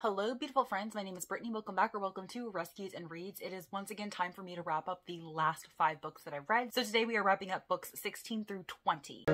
Hello, beautiful friends. My name is Brittany. Welcome back or welcome to Rescues and Reads. It is once again time for me to wrap up the last 5 books that I've read. So today we are wrapping up books 16 through 20.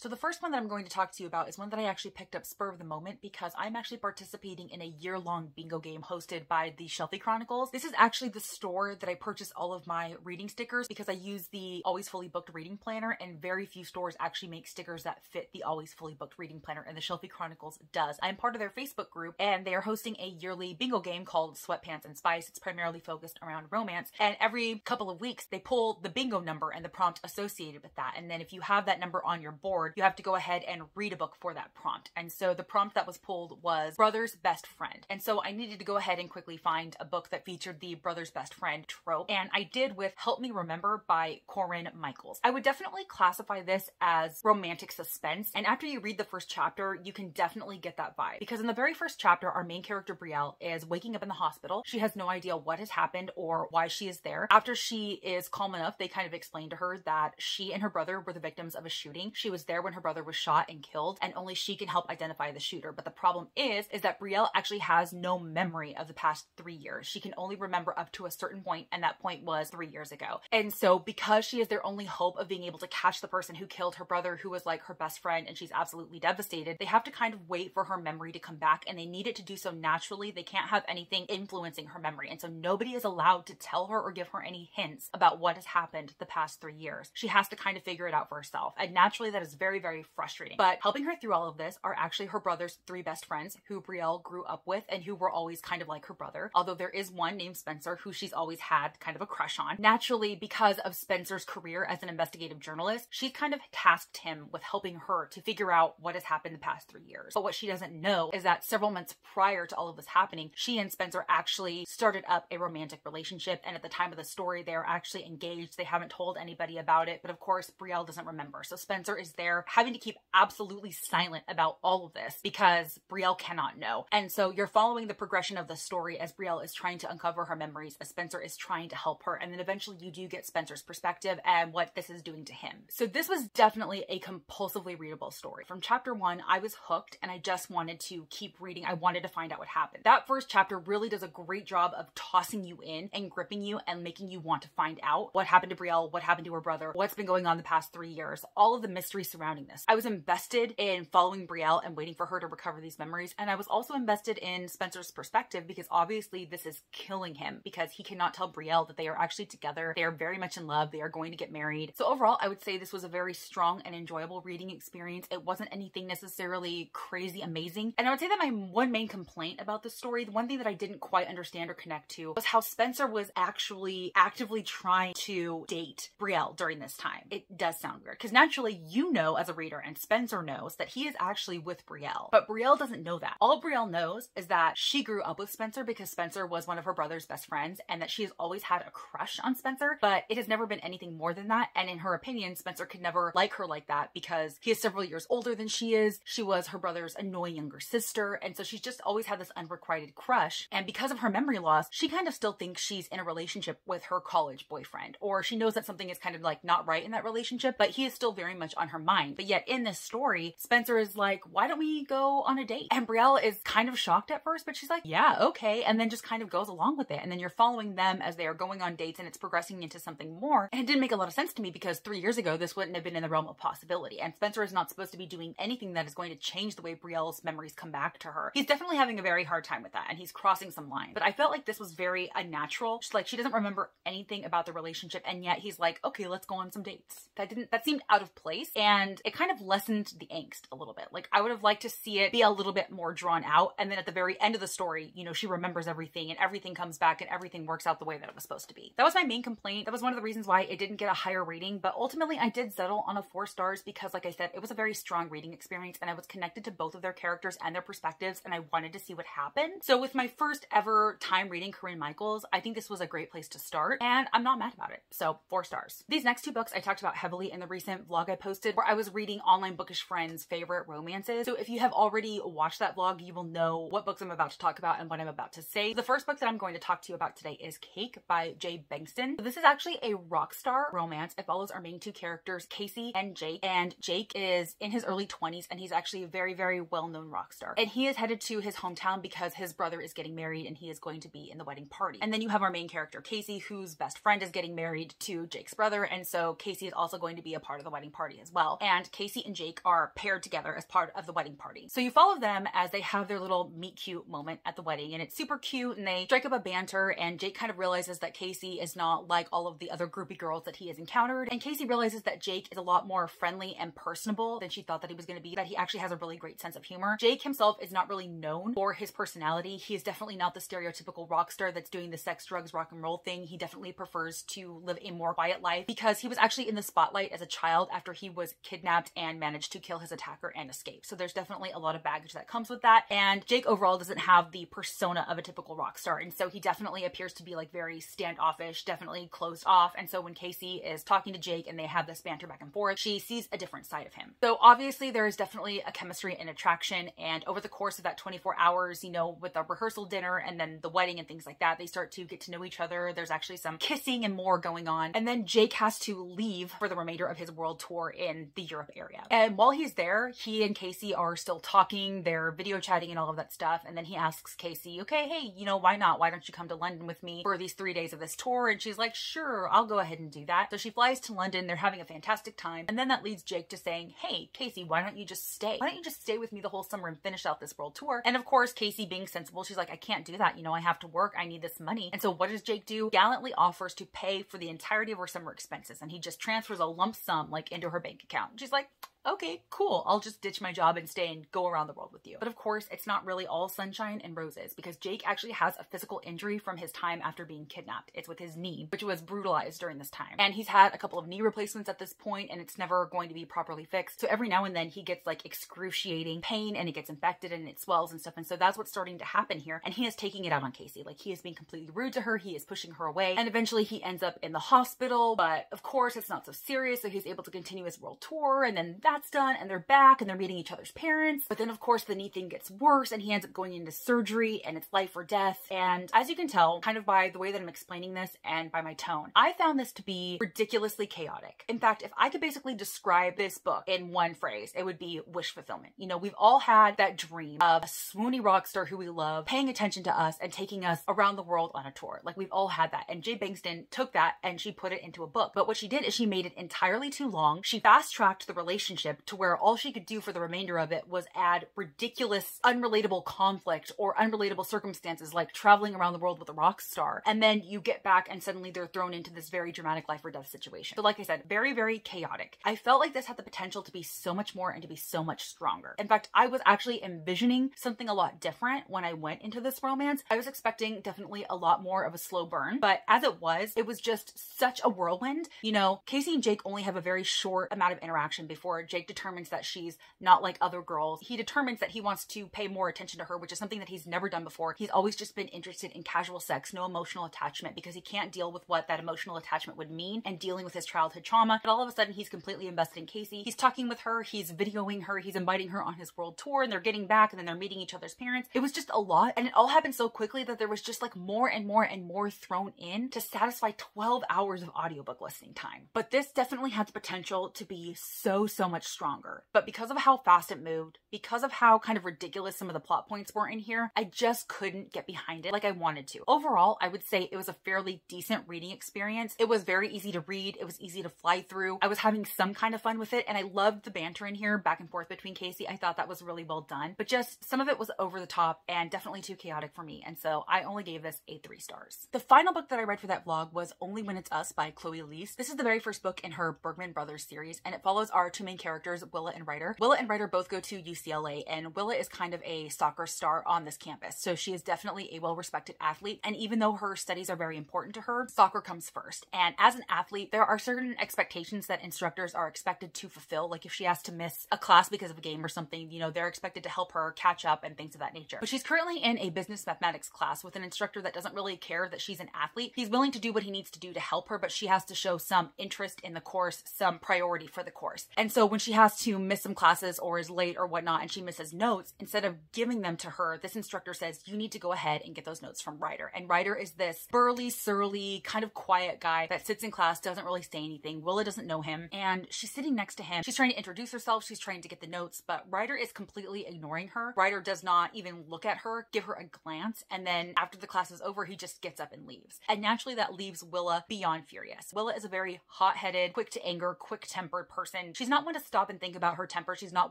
So the first one that I'm going to talk to you about is one that I actually picked up spur of the moment because I'm actually participating in a year-long bingo game hosted by the Shelfie Chronicles. This is actually the store that I purchase all of my reading stickers because I use the Always Fully Booked Reading Planner, and very few stores actually make stickers that fit the Always Fully Booked Reading Planner, and the Shelfie Chronicles does. I'm part of their Facebook group and they are hosting a yearly bingo game called Sweatpants and Spice. It's primarily focused around romance, and every couple of weeks they pull the bingo number and the prompt associated with that, and then if you have that number on your board, you have to go ahead and read a book for that prompt. And so the prompt that was pulled was brother's best friend. And so I needed to go ahead and quickly find a book that featured the brother's best friend trope. And I did with Help Me Remember by Corinne Michaels. I would definitely classify this as romantic suspense. And after you read the first chapter, you can definitely get that vibe. Because in the very first chapter, our main character Brielle is waking up in the hospital. She has no idea what has happened or why she is there. After she is calm enough, they kind of explain to her that she and her brother were the victims of a shooting. She was there when her brother was shot and killed, and only she can help identify the shooter. But the problem is that Brielle actually has no memory of the past 3 years. She can only remember up to a certain point, and that point was 3 years ago. And so because she is their only hope of being able to catch the person who killed her brother, who was like her best friend, and she's absolutely devastated, they have to kind of wait for her memory to come back, and they need it to do so naturally. They can't have anything influencing her memory. And so nobody is allowed to tell her or give her any hints about what has happened the past 3 years. She has to kind of figure it out for herself. And naturally that is very, very frustrating. But helping her through all of this are actually her brother's 3 best friends who Brielle grew up with and who were always kind of like her brother. Although there is one named Spencer who she's always had kind of a crush on. Naturally, because of Spencer's career as an investigative journalist, she kind of tasked him with helping her to figure out what has happened the past 3 years. But what she doesn't know is that several months prior to all of this happening, she and Spencer actually started up a romantic relationship. And at the time of the story, they are actually engaged. They haven't told anybody about it. But of course, Brielle doesn't remember. So Spencer is there having to keep absolutely silent about all of this because Brielle cannot know. And so you're following the progression of the story as Brielle is trying to uncover her memories, as Spencer is trying to help her. And then eventually you do get Spencer's perspective and what this is doing to him. So this was definitely a compulsively readable story. From chapter 1, I was hooked and I just wanted to keep reading. I wanted to find out what happened. That first chapter really does a great job of tossing you in and gripping you and making you want to find out what happened to Brielle, what happened to her brother, what's been going on the past 3 years, all of the mystery surrounding this. I was invested in following Brielle and waiting for her to recover these memories, and I was also invested in Spencer's perspective because obviously this is killing him because he cannot tell Brielle that they are actually together. They are very much in love. They are going to get married. So overall, I would say this was a very strong and enjoyable reading experience. It wasn't anything necessarily crazy amazing, and I would say that my one main complaint about the story, the one thing that I didn't quite understand or connect to, was how Spencer was actually actively trying to date Brielle during this time. It does sound weird because naturally you know as a reader, and Spencer knows, that he is actually with Brielle, but Brielle doesn't know that. All Brielle knows is that she grew up with Spencer because Spencer was one of her brother's best friends and that she has always had a crush on Spencer, but it has never been anything more than that. And in her opinion, Spencer could never like her like that because he is several years older than she is. She was her brother's annoying younger sister, and so she's just always had this unrequited crush. And because of her memory loss, she kind of still thinks she's in a relationship with her college boyfriend, or she knows that something is kind of like not right in that relationship, but he is still very much on her mind. But yet in this story, Spencer is like, why don't we go on a date? And Brielle is kind of shocked at first, but she's like, yeah, okay. And then just kind of goes along with it. And then you're following them as they are going on dates and it's progressing into something more. And it didn't make a lot of sense to me because 3 years ago, this wouldn't have been in the realm of possibility. And Spencer is not supposed to be doing anything that is going to change the way Brielle's memories come back to her. He's definitely having a very hard time with that. And he's crossing some lines. But I felt like this was very unnatural. She's like, she doesn't remember anything about the relationship. And yet he's like, okay, let's go on some dates. That seemed out of place. And it kind of lessened the angst a little bit. Like I would have liked to see it be a little bit more drawn out. And then at the very end of the story, you know, she remembers everything and everything comes back and everything works out the way that it was supposed to be. That was my main complaint. That was one of the reasons why it didn't get a higher rating, but ultimately I did settle on a 4 stars because like I said, it was a very strong reading experience and I was connected to both of their characters and their perspectives and I wanted to see what happened. So with my first ever time reading Corinne Michaels, I think this was a great place to start and I'm not mad about it. So 4 stars. These next 2 books I talked about heavily in the recent vlog I posted where I was was reading Online Bookish Friends' favorite romances. So if you have already watched that vlog, you will know what books I'm about to talk about and what I'm about to say. The first book that I'm going to talk to you about today is Cake by J. Bengtsson. This is actually a rock star romance. It follows our main two characters, Casey and Jake. And Jake is in his early 20s and he's actually a very, very well-known rock star. And he is headed to his hometown because his brother is getting married and he is going to be in the wedding party. And then you have our main character, Casey, whose best friend is getting married to Jake's brother. And so Casey is also going to be a part of the wedding party as well. And Casey and Jake are paired together as part of the wedding party. So you follow them as they have their little meet cute moment at the wedding, and it's super cute and they strike up a banter, and Jake kind of realizes that Casey is not like all of the other groupie girls that he has encountered. And Casey realizes that Jake is a lot more friendly and personable than she thought that he was going to be, that he actually has a really great sense of humor. Jake himself is not really known for his personality. He is definitely not the stereotypical rock star that's doing the sex, drugs, rock and roll thing. He definitely prefers to live a more quiet life because he was actually in the spotlight as a child after he was kidnapped and managed to kill his attacker and escape. So there's definitely a lot of baggage that comes with that. And Jake overall doesn't have the persona of a typical rock star. And so he definitely appears to be like very standoffish, definitely closed off. And so when Casey is talking to Jake and they have this banter back and forth, she sees a different side of him. So obviously there is definitely a chemistry and attraction. And over the course of that 24 hours, you know, with the rehearsal dinner and then the wedding and things like that, they start to get to know each other. There's actually some kissing and more going on. And then Jake has to leave for the remainder of his world tour in the Europe area. And while he's there, he and Casey are still talking, they're video chatting and all of that stuff. And then he asks Casey, okay, hey, you know, why not? Why don't you come to London with me for these 3 days of this tour? And she's like, sure, I'll go ahead and do that. So she flies to London. They're having a fantastic time. And then that leads Jake to saying, hey, Casey, why don't you just stay? Why don't you just stay with me the whole summer and finish out this world tour? And of course, Casey being sensible, she's like, I can't do that. You know, I have to work. I need this money. And so what does Jake do? Gallantly offers to pay for the entirety of her summer expenses. And he just transfers a lump sum like into her bank account. And she's like, okay, cool. I'll just ditch my job and stay and go around the world with you. But of course, it's not really all sunshine and roses because Jake actually has a physical injury from his time after being kidnapped. It's with his knee, which was brutalized during this time. And he's had a couple of knee replacements at this point and it's never going to be properly fixed. So every now and then he gets like excruciating pain and it gets infected and it swells and stuff. And so that's what's starting to happen here. And he is taking it out on Casey. Like he is being completely rude to her. He is pushing her away and eventually he ends up in the hospital. But of course it's not so serious. So he's able to continue his world tour, and then that's done and they're back and they're meeting each other's parents. But then of course the knee thing gets worse and he ends up going into surgery and it's life or death. And as you can tell kind of by the way that I'm explaining this and by my tone, I found this to be ridiculously chaotic. In fact, if I could basically describe this book in one phrase, it would be wish fulfillment. You know, we've all had that dream of a swoony rock star who we love paying attention to us and taking us around the world on a tour. Like we've all had that. And J. Bengtsson took that and she put it into a book. But what she did is she made it entirely too long. She fast-tracked the relationship to where all she could do for the remainder of it was add ridiculous, unrelatable conflict or unrelatable circumstances like traveling around the world with a rock star. And then you get back and suddenly they're thrown into this very dramatic life or death situation. So like I said, very, very chaotic. I felt like this had the potential to be so much more and to be so much stronger. In fact, I was actually envisioning something a lot different when I went into this romance. I was expecting definitely a lot more of a slow burn, but as it was just such a whirlwind. You know, Casey and Jake only have a very short amount of interaction before Jake determines that she's not like other girls. He determines that he wants to pay more attention to her, which is something that he's never done before. He's always just been interested in casual sex, no emotional attachment, because he can't deal with what that emotional attachment would mean and dealing with his childhood trauma. But all of a sudden he's completely invested in Casey. He's talking with her, he's videoing her, he's inviting her on his world tour, and they're getting back and then they're meeting each other's parents. It was just a lot. And it all happened so quickly that there was just like more and more and more thrown in to satisfy 12 hours of audiobook listening time. But this definitely had the potential to be so much stronger. But because of how fast it moved, because of how kind of ridiculous some of the plot points were in here, I just couldn't get behind it like I wanted to. Overall, I would say it was a fairly decent reading experience. It was very easy to read. It was easy to fly through. I was having some kind of fun with it and I loved the banter in here back and forth between Casey. I thought that was really well done, but just some of it was over the top and definitely too chaotic for me. And so I only gave this a 3 stars. The final book that I read for that vlog was Only When It's Us by Chloe Liese. This is the very first book in her Bergman Brothers series and it follows our two main characters, Willa and Ryder. Willa and Ryder both go to UCLA and Willa is kind of a soccer star on this campus. So she is definitely a well-respected athlete. And even though her studies are very important to her, soccer comes first. And as an athlete, there are certain expectations that instructors are expected to fulfill. Like if she has to miss a class because of a game or something, you know, they're expected to help her catch up and things of that nature. But she's currently in a business mathematics class with an instructor that doesn't really care that she's an athlete. He's willing to do what he needs to do to help her, but she has to show some interest in the course, some priority for the course. And so when she has to miss some classes or is late or whatnot and she misses notes, instead of giving them to her, this instructor says, you need to go ahead and get those notes from Ryder. And Ryder is this burly, surly, kind of quiet guy that sits in class, doesn't really say anything. Willa doesn't know him. And she's sitting next to him. She's trying to introduce herself. She's trying to get the notes, but Ryder is completely ignoring her. Ryder does not even look at her, give her a glance. And then after the class is over, he just gets up and leaves. And naturally that leaves Willa beyond furious. Willa is a very hot-headed, quick to anger, quick-tempered person. She's not one to stop and think about her temper. She's not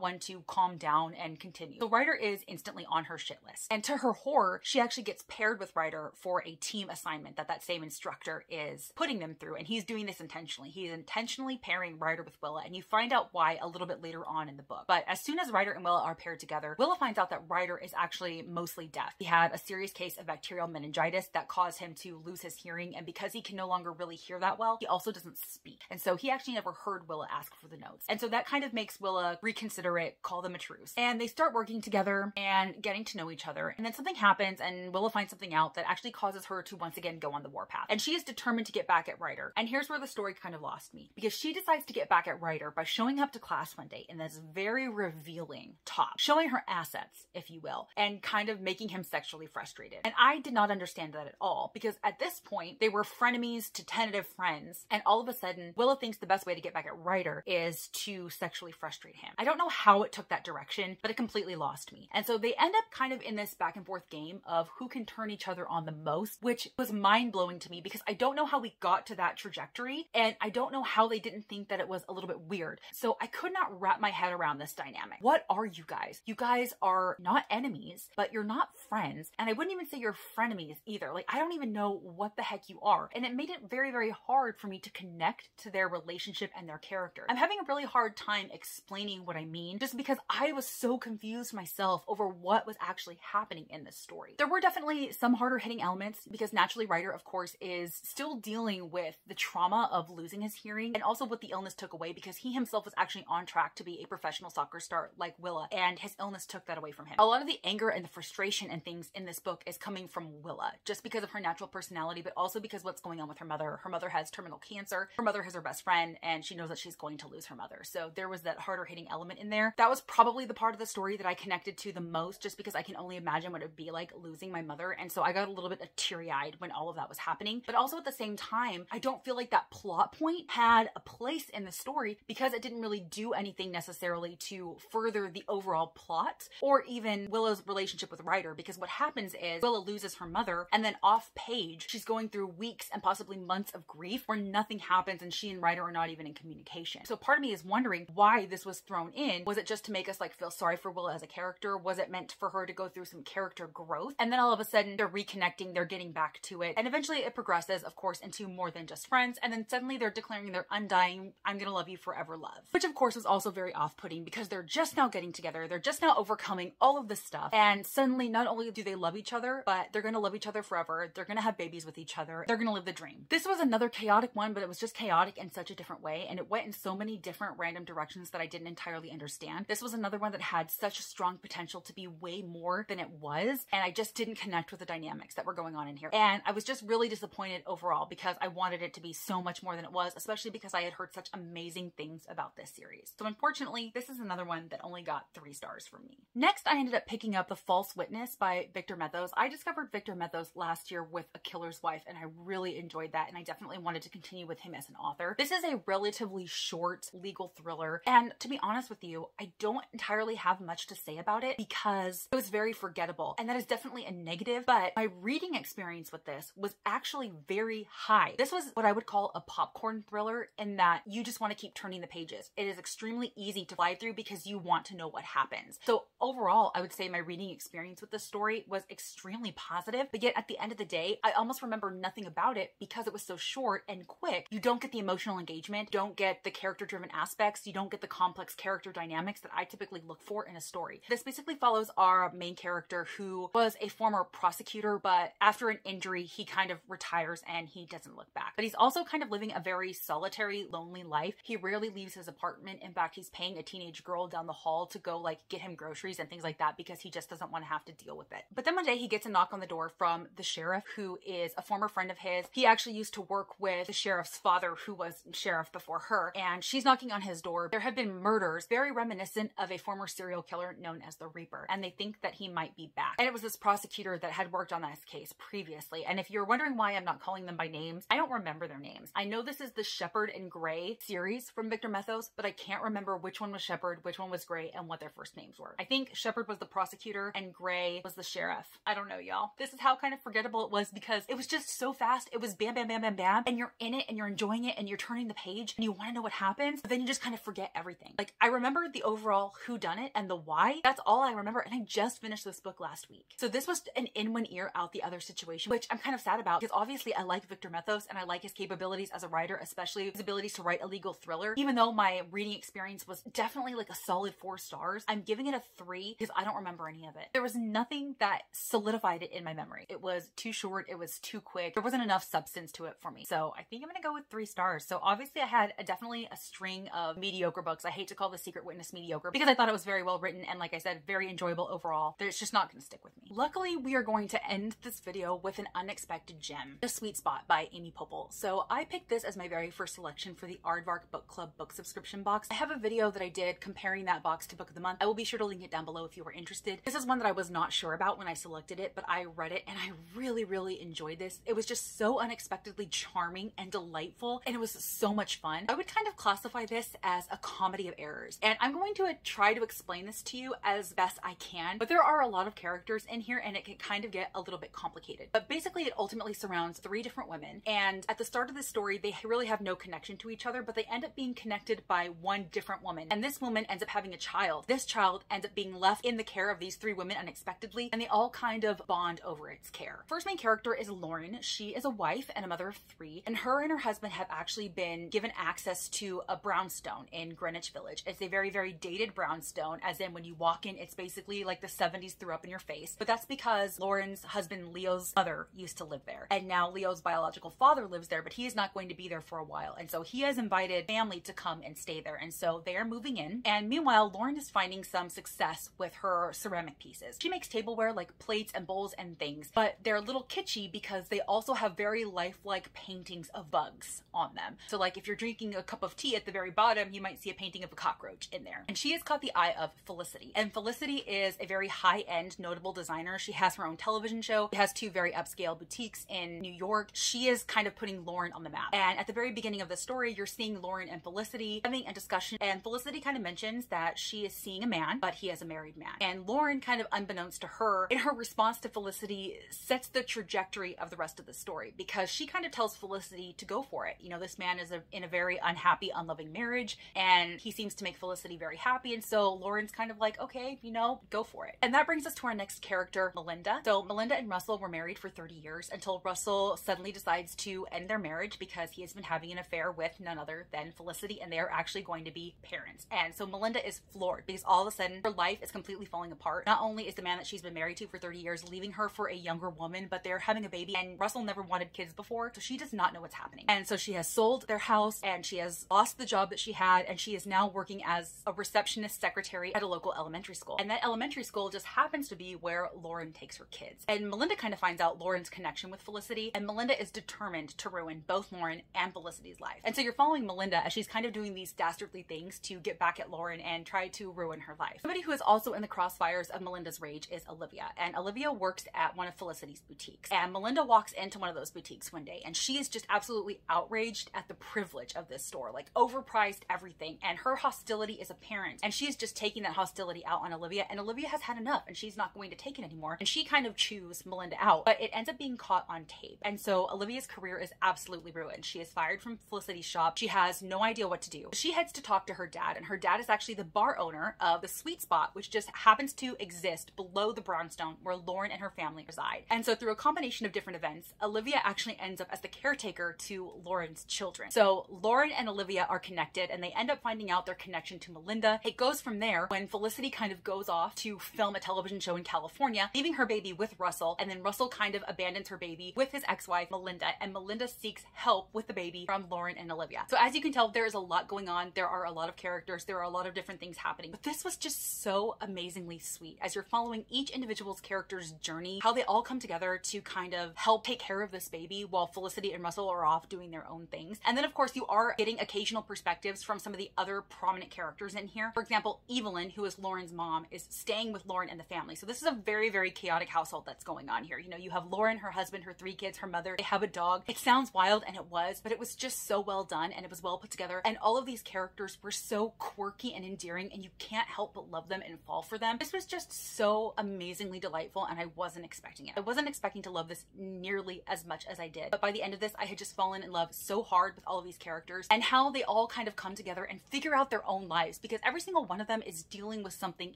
one to calm down and continue. So Ryder is instantly on her shit list. And to her horror, she actually gets paired with Ryder for a team assignment that same instructor is putting them through. And he's doing this intentionally. He's intentionally pairing Ryder with Willa. And you find out why a little bit later on in the book. But as soon as Ryder and Willa are paired together, Willa finds out that Ryder is actually mostly deaf. He had a serious case of bacterial meningitis that caused him to lose his hearing. And because he can no longer really hear that well, he also doesn't speak. And so he actually never heard Willa ask for the notes. And so that kind of makes Willa reconsider it, call them a truce. And they start working together and getting to know each other. And then something happens and Willa finds something out that actually causes her to once again go on the warpath. And she is determined to get back at Ryder. And here's where the story kind of lost me, because she decides to get back at Ryder by showing up to class one day in this very revealing top, showing her assets, if you will, and kind of making him sexually frustrated. And I did not understand that at all, because at this point they were frenemies to tentative friends. And all of a sudden Willa thinks the best way to get back at Ryder is to sexually frustrate him. I don't know how it took that direction, but it completely lost me. And so they end up kind of in this back and forth game of who can turn each other on the most, which was mind-blowing to me, because I don't know how we got to that trajectory, and I don't know how they didn't think that it was a little bit weird. So I could not wrap my head around this dynamic. What are you guys? You guys are not enemies, but you're not friends, and I wouldn't even say you're frenemies either. Like, I don't even know what the heck you are, and it made it very, very hard for me to connect to their relationship and their character. I'm having a really hard time explaining what I mean, just because I was so confused myself over what was actually happening in this story. There were definitely some harder hitting elements, because naturally Ryder, of course, is still dealing with the trauma of losing his hearing and also what the illness took away, because he himself was actually on track to be a professional soccer star like Willa, and his illness took that away from him. A lot of the anger and the frustration and things in this book is coming from Willa, just because of her natural personality, but also because what's going on with her mother. Her mother has terminal cancer. Her mother is her best friend, and she knows that she's going to lose her mother. So there was that harder hitting element in there. That was probably the part of the story that I connected to the most, just because I can only imagine what it would be like losing my mother. And so I got a little bit teary-eyed when all of that was happening. But also at the same time, I don't feel like that plot point had a place in the story, because it didn't really do anything necessarily to further the overall plot or even Willa's relationship with Ryder. Because what happens is Willa loses her mother, and then off page, she's going through weeks and possibly months of grief where nothing happens, and she and Ryder are not even in communication. So part of me is wondering why this was thrown in. Was it just to make us like feel sorry for Willa as a character? Was it meant for her to go through some character growth? And then all of a sudden they're reconnecting, they're getting back to it. And eventually it progresses, of course, into more than just friends. And then suddenly they're declaring their undying, I'm gonna love you forever love, which of course was also very off-putting, because they're just now getting together. They're just now overcoming all of this stuff. And suddenly not only do they love each other, but they're gonna love each other forever. They're gonna have babies with each other. They're gonna live the dream. This was another chaotic one, but it was just chaotic in such a different way. And it went in so many different random directions that I didn't entirely understand. This was another one that had such a strong potential to be way more than it was. And I just didn't connect with the dynamics that were going on in here. And I was just really disappointed overall, because I wanted it to be so much more than it was, especially because I had heard such amazing things about this series. So unfortunately, this is another one that only got 3 stars from me. Next, I ended up picking up The False Witness by Victor Methos. I discovered Victor Methos last year with A Killer's Wife, and I really enjoyed that. And I definitely wanted to continue with him as an author. This is a relatively short legal thriller. And to be honest with you, I don't entirely have much to say about it, because it was very forgettable. And that is definitely a negative, but my reading experience with this was actually very high. This was what I would call a popcorn thriller, in that you just want to keep turning the pages. It is extremely easy to fly through because you want to know what happens. So overall, I would say my reading experience with this story was extremely positive, but yet at the end of the day, I almost remember nothing about it because it was so short and quick. You don't get the emotional engagement, don't get the character-driven aspects, you don't get the complex character dynamics that I typically look for in a story. This basically follows our main character, who was a former prosecutor, but after an injury, he kind of retires and he doesn't look back. But he's also kind of living a very solitary, lonely life. He rarely leaves his apartment. In fact, he's paying a teenage girl down the hall to go like get him groceries and things like that, because he just doesn't want to have to deal with it. But then one day he gets a knock on the door from the sheriff, who is a former friend of his. He actually used to work with the sheriff's father, who was sheriff before her. And she's knocking on his door store, there have been murders very reminiscent of a former serial killer known as the Reaper, and they think that he might be back. And it was this prosecutor that had worked on this case previously. And if you're wondering why I'm not calling them by names, I don't remember their names. I know this is the Shepherd and Gray series from Victor Methos, but I can't remember which one was Shepherd, which one was Gray, and what their first names were. I think Shepherd was the prosecutor and Gray was the sheriff. I don't know, y'all. This is how kind of forgettable it was because it was just so fast. It was bam, bam, bam, bam, bam, and you're in it and you're enjoying it and you're turning the page and you want to know what happens, but then you just kind of forget everything. Like, I remember the overall whodunit and the why. That's all I remember, and I just finished this book last week. So this was an in one ear, out the other situation, which I'm kind of sad about because obviously I like Victor Methos and I like his capabilities as a writer, especially his abilities to write a legal thriller. Even though my reading experience was definitely like a solid 4 stars, I'm giving it a 3 because I don't remember any of it. There was nothing that solidified it in my memory. It was too short. It was too quick. There wasn't enough substance to it for me. So I think I'm going to go with 3 stars. So obviously I had definitely a string of mediocre books. I hate to call The Secret Witness mediocre because I thought it was very well written. And like I said, very enjoyable overall. It's just not going to stick with me. Luckily, we are going to end this video with an unexpected gem, The Sweet Spot by Amy Poeppel. So I picked this as my very first selection for the Aardvark Book Club book subscription box. I have a video that I did comparing that box to Book of the Month. I will be sure to link it down below if you were interested. This is one that I was not sure about when I selected it, but I read it and I really, really enjoyed this. It was just so unexpectedly charming and delightful, and it was so much fun. I would kind of classify this as a comedy of errors, and I'm going to try to explain this to you as best I can, but there are a lot of characters in here and it can kind of get a little bit complicated. But basically it ultimately surrounds 3 different women, and at the start of the story they really have no connection to each other, but they end up being connected by one different woman, and this woman ends up having a child. This child ends up being left in the care of these 3 women unexpectedly, and they all kind of bond over its care. First main character is Lauren. She is a wife and a mother of 3, and her husband have actually been given access to a brownstone in Greenwich Village. It's a very, very dated brownstone, as in when you walk in it's basically like the 70s threw up in your face, but that's because Lauren's husband Leo's mother used to live there, and now Leo's biological father lives there, but he is not going to be there for a while, and so he has invited family to come and stay there, and so they are moving in. And meanwhile, Lauren is finding some success with her ceramic pieces. She makes tableware like plates and bowls and things, but they're a little kitschy because they also have very lifelike paintings of bugs on them. So like if you're drinking a cup of tea, at the very bottom you might see a painting of a cockroach in there. And she has caught the eye of Felicity, and Felicity is a very high-end notable designer. She has her own television show. She has 2 very upscale boutiques in New York. She is kind of putting Lauren on the map, and at the very beginning of the story you're seeing Lauren and Felicity having a discussion, and Felicity kind of mentions that she is seeing a man, but he is a married man, and Lauren, kind of unbeknownst to her, in her response to Felicity sets the trajectory of the rest of the story, because she kind of tells Felicity to go for it. You know, this man is in a very unhappy, unloving marriage, and he seems to make Felicity very happy, and so Lauren's kind of like, okay, you know, go for it. And that brings us to our next character, Melinda. So Melinda and Russell were married for 30 years until Russell suddenly decides to end their marriage because he has been having an affair with none other than Felicity, and they are actually going to be parents. And so Melinda is floored because all of a sudden her life is completely falling apart. Not only is the man that she's been married to for 30 years leaving her for a younger woman, but they're having a baby, and Russell never wanted kids before, so she does not know what's happening. And so she has sold their house, and she has lost the job that she had, and she is now working as a receptionist secretary at a local elementary school. And that elementary school just happens to be where Lauren takes her kids. And Melinda kind of finds out Lauren's connection with Felicity, and Melinda is determined to ruin both Lauren and Felicity's life. And so you're following Melinda as she's kind of doing these dastardly things to get back at Lauren and try to ruin her life. Somebody who is also in the crossfires of Melinda's rage is Olivia, and Olivia works at one of Felicity's boutiques. And Melinda walks into one of those boutiques one day, and she is just absolutely outraged at the privilege of this store, like overpriced everything, and her hostility is apparent, and she is just taking that hostility out on Olivia, and Olivia has had enough and she's not going to take it anymore, and she kind of chews Melinda out, but it ends up being caught on tape, and so Olivia's career is absolutely ruined. She is fired from Felicity's shop. She has no idea what to do. She heads to talk to her dad, and her dad is actually the bar owner of The Sweet Spot, which just happens to exist below the brownstone where Lauren and her family reside. And so through a combination of different events, Olivia actually ends up as the caretaker to Lauren's children. So Lauren and Olivia are connected, and they end up finding out their connection to Melinda. It goes from there when Felicity kind of goes off to film a television show in California, leaving her baby with Russell, and then Russell kind of abandons her baby with his ex-wife Melinda, and Melinda seeks help with the baby from Lauren and Olivia. So as you can tell, there is a lot going on. There are a lot of characters. There are a lot of different things happening, but this was just so amazingly sweet as you're following each individual's character's journey, how they all come together to kind of help take care of this baby while Felicity and Russell are off doing their own things. And then of course you are getting occasional perspectives from some of the other prominent characters in here. For example, Evelyn, who is Lauren's mom, is staying with Lauren and the family. So this is a very, very chaotic household that's going on here. You know, you have Lauren, her husband, her 3 kids, her mother, they have a dog. It sounds wild, and it was, but it was just so well done, and it was well put together. And all of these characters were so quirky and endearing, and you can't help but love them and fall for them. This was just so amazingly delightful, and I wasn't expecting it. I wasn't expecting to love this nearly as much as I did. But by the end of this, I had just fallen in love so hard with all of these characters and how they all kind of come together and figure out their own lives, because every single one of them is dealing with something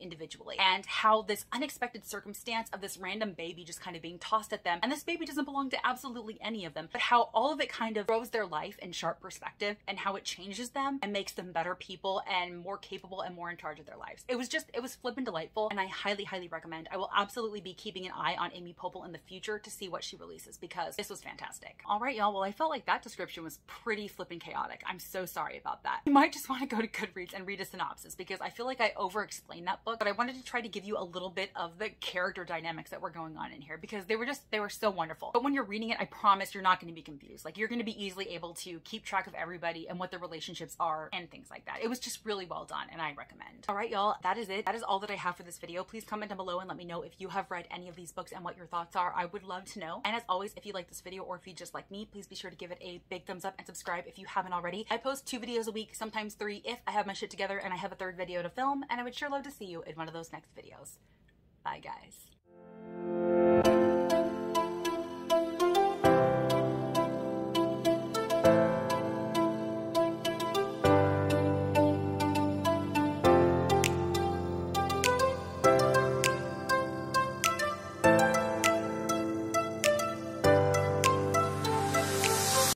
individually, and how this unexpected circumstance of this random baby just kind of being tossed at them, and this baby doesn't belong to absolutely any of them, but how all of it kind of throws their life in sharp perspective and how it changes them and makes them better people and more capable and more in charge of their lives. It was flippin' delightful, and I highly, highly recommend. I will absolutely be keeping an eye on Amy Poeppel in the future to see what she releases, because this was fantastic. All right, y'all. Well, I felt like that description was pretty flippin' chaotic. I'm so sorry about that. You might just want to go to Goodreads and read a synopsis, because I feel like I over-explained that book, but I wanted to try to give you a little bit of the character dynamics that were going on in here, because they were so wonderful. But when you're reading it, I promise you're not going to be confused. Like, you're going to be easily able to keep track of everybody and what their relationships are and things like that. It was just really well done, and I recommend. All right, y'all, that is it. That is all that I have for this video. Please comment down below and let me know if you have read any of these books and what your thoughts are. I would love to know. And as always, if you like this video or if you just like me, please be sure to give it a big thumbs up and subscribe if you haven't already. I post 2 videos a week, sometimes 3 if I have my shit together and I have a 3rd video to film, and I would sure love to see you in one of those next videos. Bye, guys.